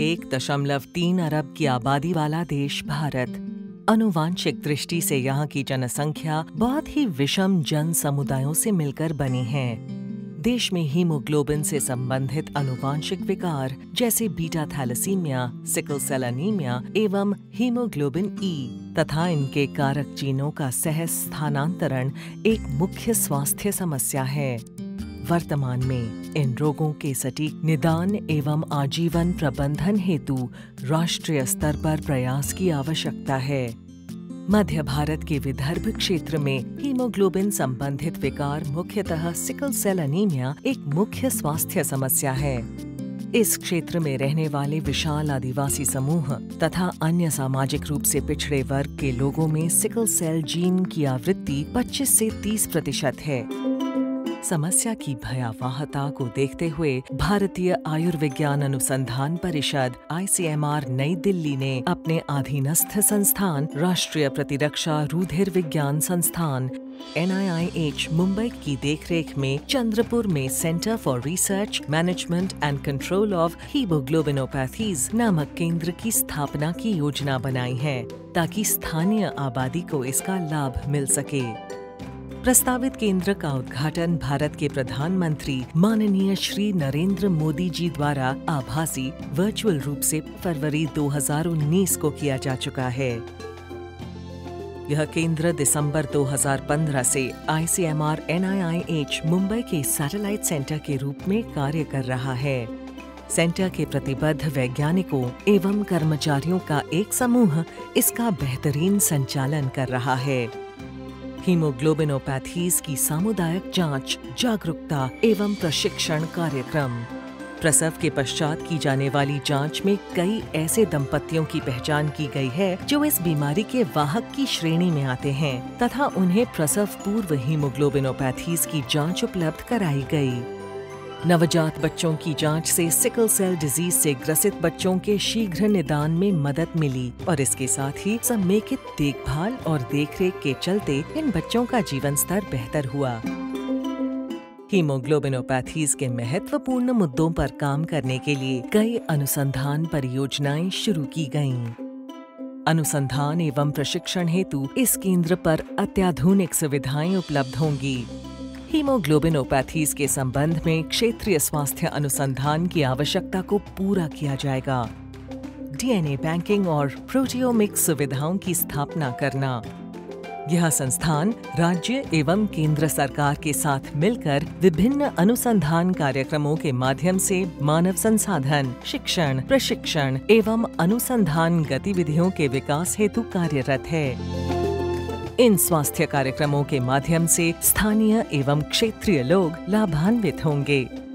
1.3 अरब की आबादी वाला देश भारत। अनुवांशिक दृष्टि से यहाँ की जनसंख्या बहुत ही विषम जन समुदायों से मिलकर बनी है। देश में हीमोग्लोबिन से संबंधित अनुवांशिक विकार जैसे beta thalassaemia, sickle cell anaemia एवं हीमोग्लोबिन ई तथा इनके कारक जीनों का सहज स्थानांतरण एक मुख्य स्वास्थ्य समस्या है। वर्तमान में इन रोगों के सटीक निदान एवं आजीवन प्रबंधन हेतु राष्ट्रीय स्तर पर प्रयास की आवश्यकता है। मध्य भारत के विदर्भ क्षेत्र में हीमोग्लोबिन संबंधित विकार मुख्यतः सिकल सेल एनीमिया एक मुख्य स्वास्थ्य समस्या है। इस क्षेत्र में रहने वाले विशाल आदिवासी समूह तथा अन्य सामाजिक रूप से पिछड़े वर्ग के लोगों में सिकल सेल जीन की आवृत्ति 25 से 30% है। समस्या की भयावहता को देखते हुए भारतीय आयुर्विज्ञान अनुसंधान परिषद (आईसीएमआर) नई दिल्ली ने अपने अधीनस्थ संस्थान राष्ट्रीय प्रतिरक्षा रुधिर विज्ञान संस्थान (एनआईआईएच) मुंबई की देखरेख में चंद्रपुर में centre for research management and control of haemoglobinopathies नामक केंद्र की स्थापना की योजना बनाई है ताकि स्थानीय आबादी को इसका लाभ मिल सके। प्रस्तावित केंद्र का उद्घाटन भारत के प्रधानमंत्री माननीय श्री नरेंद्र मोदी जी द्वारा आभासी वर्चुअल रूप से फरवरी 2019 को किया जा चुका है। यह केंद्र दिसंबर 2015 से आईसीएमआर (एनआईआईएच) मुंबई के सैटेलाइट सेंटर के रूप में कार्य कर रहा है। सेंटर के प्रतिबद्ध वैज्ञानिकों एवं कर्मचारियों का एक समूह इसका बेहतरीन संचालन कर रहा है। हीमोग्लोबिनोपैथीज की सामुदायिक जांच, जागरूकता एवं प्रशिक्षण कार्यक्रम। प्रसव के पश्चात की जाने वाली जांच में कई ऐसे दंपतियों की पहचान की गई है जो इस बीमारी के वाहक की श्रेणी में आते हैं तथा उन्हें प्रसव पूर्व हीमोग्लोबिनोपैथीज की जांच उपलब्ध कराई गई। नवजात बच्चों की जांच से सिकल सेल डिजीज से ग्रसित बच्चों के शीघ्र निदान में मदद मिली और इसके साथ ही समेकित देखभाल और देखरेख के चलते इन बच्चों का जीवन स्तर बेहतर हुआ। हीमोग्लोबिनोपैथीज के महत्वपूर्ण मुद्दों पर काम करने के लिए कई अनुसंधान परियोजनाएं शुरू की गयीं। अनुसंधान एवं प्रशिक्षण हेतु इस केंद्र पर अत्याधुनिक सुविधाएं उपलब्ध होंगी। हीमोग्लोबिनोपैथीज के संबंध में क्षेत्रीय स्वास्थ्य अनुसंधान की आवश्यकता को पूरा किया जाएगा। डीएनए बैंकिंग और प्रोटियोमिक सुविधाओं की स्थापना करना। यह संस्थान राज्य एवं केंद्र सरकार के साथ मिलकर विभिन्न अनुसंधान कार्यक्रमों के माध्यम से मानव संसाधन, शिक्षण, प्रशिक्षण एवं अनुसंधान गतिविधियों के विकास हेतु कार्यरत है। इन स्वास्थ्य कार्यक्रमों के माध्यम से स्थानीय एवं क्षेत्रीय लोग लाभान्वित होंगे।